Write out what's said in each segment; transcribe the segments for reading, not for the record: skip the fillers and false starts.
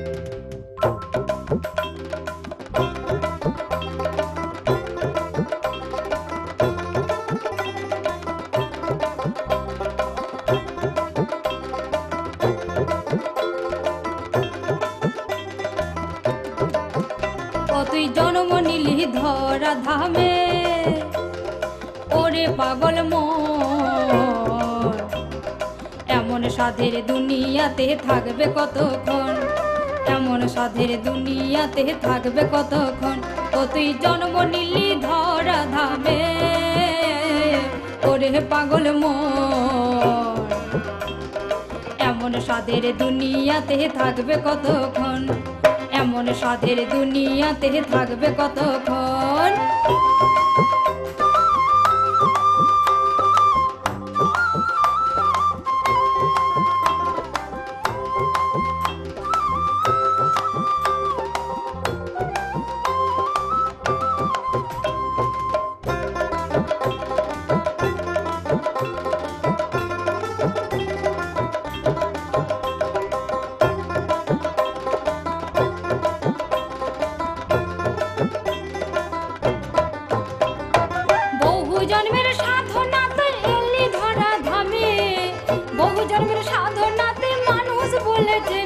O tui jonmo nili dhora dhame ore pagol mon emon sadher duniyate thakbe kotokhon emon sadher duniyate thakbe kotokhon o tui jonmo nili dhora dhame ore pagol mon emon sadher duniyate thakbe kotokhon এমন সাধের দুনিয়াতে থাকবে কতক্ষণ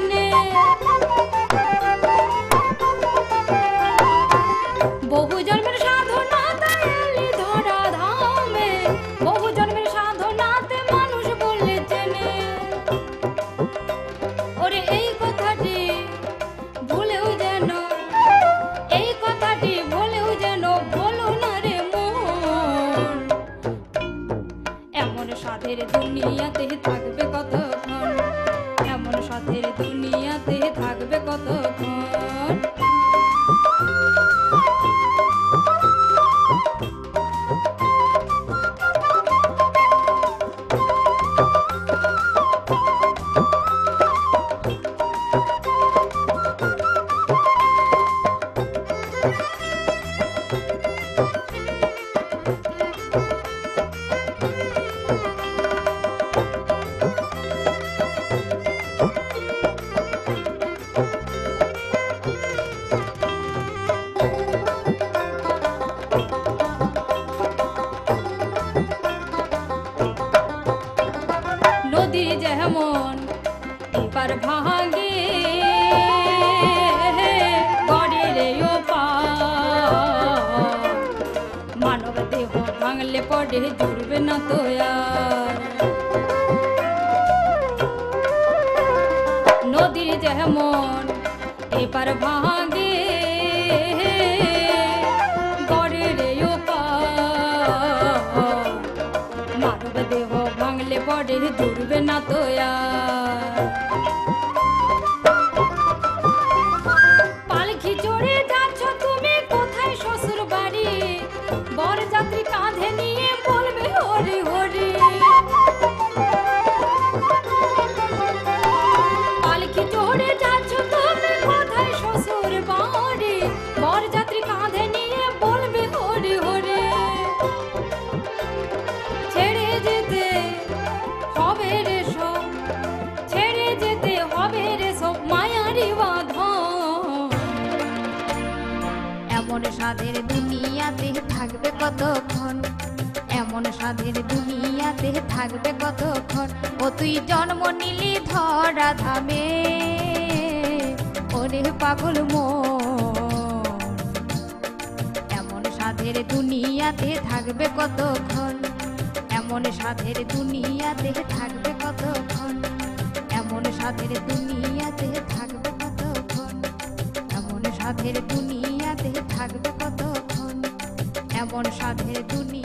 দুনিয়াতে থাকবে কতক্ষণ এমন সাধের দুনিয়াতে থাকবে কতক্ষণ যেমন এবার ভাঙে মানব দেহ ভাঙলে পরে জুড়বে না তো আর নদীর যেমন এবার ভাঙে durbe na to yaar palki jore jaccho tumi kothay shoshur bari bor jatri kaandhe niye bolbe hori hori palki jore jaccho tumi kothay shoshur bari bor jatri kaandhe niye bolbe hori hori chhede jete ছেড়ে যেতে হবে রে সব মায়ারি বাঁধন এমন সাধের দুনিয়াতে থাকবে কতক্ষণ এমন সাধের দুনিয়াতে থাকবে কতক্ষণ ও তুই জন্ম নিলি ধরা ধামে ওরে পাগল মন এমন সাধের দুনিয়াতে থাকবে কতক্ষণ এমন সাধের দুনিয়াতে থাকবে কতক্ষণ এমন সাধের দুনিয়াতে থাকবে কতক্ষণ এমন সাধের দুনিয়াতে থাকবে কতক্ষণ এমন সাধের দুনিয়া